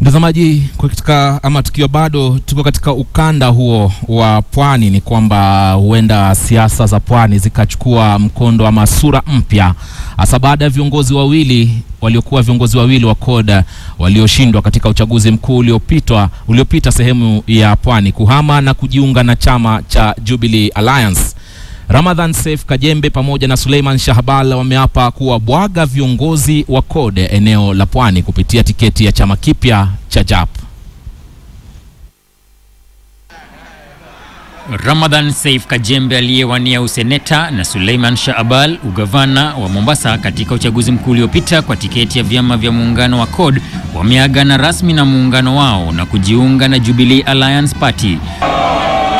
Mtazamaji, katika ama tukio bado tuko katika ukanda huo wa pwani, ni kwamba huenda siasa za pwani zikachukua mkondo ama sura mpya, hasa baada ya viongozi wawili wa CORD walioshindwa katika uchaguzi mkuu uliopita sehemu ya pwani kuhama na kujiunga na chama cha Jubilee Alliance. Ramadhan Seif Kajembe pamoja na Suleiman Shahabala wameapa kuwa bwaga viongozi wa CORD eneo la pwani kupitia tiketi ya chama kipya cha JAP. Ramadhan Seif Kajembe aliyewania useneta na Suleiman Shahabal ugavana wa Mombasa katika uchaguzi mkuu uliopita kwa tiketi ya vyama vya muungano wa CORD wameagana rasmi na muungano wao na kujiunga na Jubilee Alliance Party.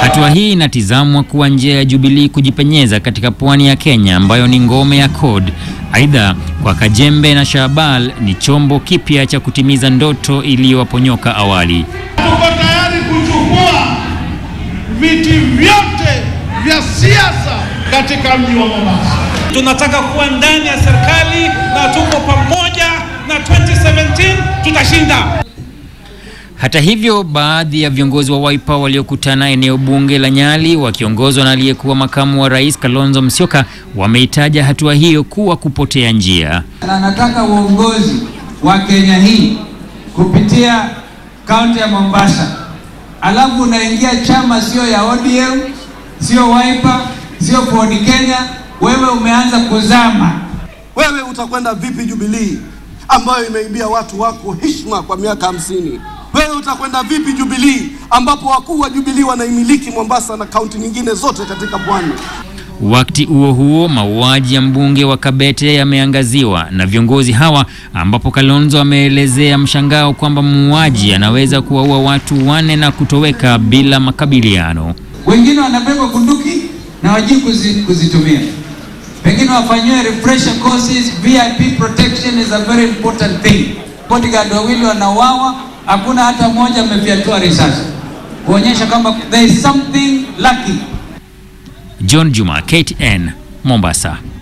Hatua hii inatazamwa kuwa njia ya Jubilee kujipenyeza katika pwani ya Kenya ambayo ni ngome ya CORD. Aidha, kwa Kajembe na Shahabal ni chombo kipya cha kutimiza ndoto iliyowaponyoka awali. Tuko tayari kuchukua viti vyote vya siasa katika mji wa Mombasa. Tunataka kuwa ndani ya serikali na tuko pamoja na 2017 tutashinda. Hata hivyo, baadhi ya viongozi wa Wiper waliokutana eneo bunge la Nyali wakiongozwa na aliyekuwa makamu wa rais Kalonzo Musyoka wameitaja hatua hiyo kuwa kupotea njia. Anataka uongozi wa Kenya hii kupitia kaunti ya Mombasa. Alafu unaingia chama sio ya ODM, sio Wiper, sio CORD Kenya, wewe umeanza kuzama. Wewe utakwenda vipi Jubilee ambayo imeibia watu wako heshima kwa miaka 50? Wewe utakwenda vipi Jubilee ambapo wakuu wa Jubilee wanaimiliki Mombasa na kaunti nyingine zote katika pwani? Wakati huo huo, mauaji ya mbunge wa Kabete yameangaziwa na viongozi hawa, ambapo Kalonzo ameelezea mshangao kwamba muuaji anaweza kuwaua watu 4 na kutoweka bila makabiliano. Wengine wanabeba bunduki na wajui kuzitumia. Wengine wafanywe refresher courses. VIP protection is a very important thing. Bodyguard wawili wanauawa, hakuna hata mmoja amefyatua risasi, kuonyesha kama there is something lucky. John Juma, KTN, Mombasa.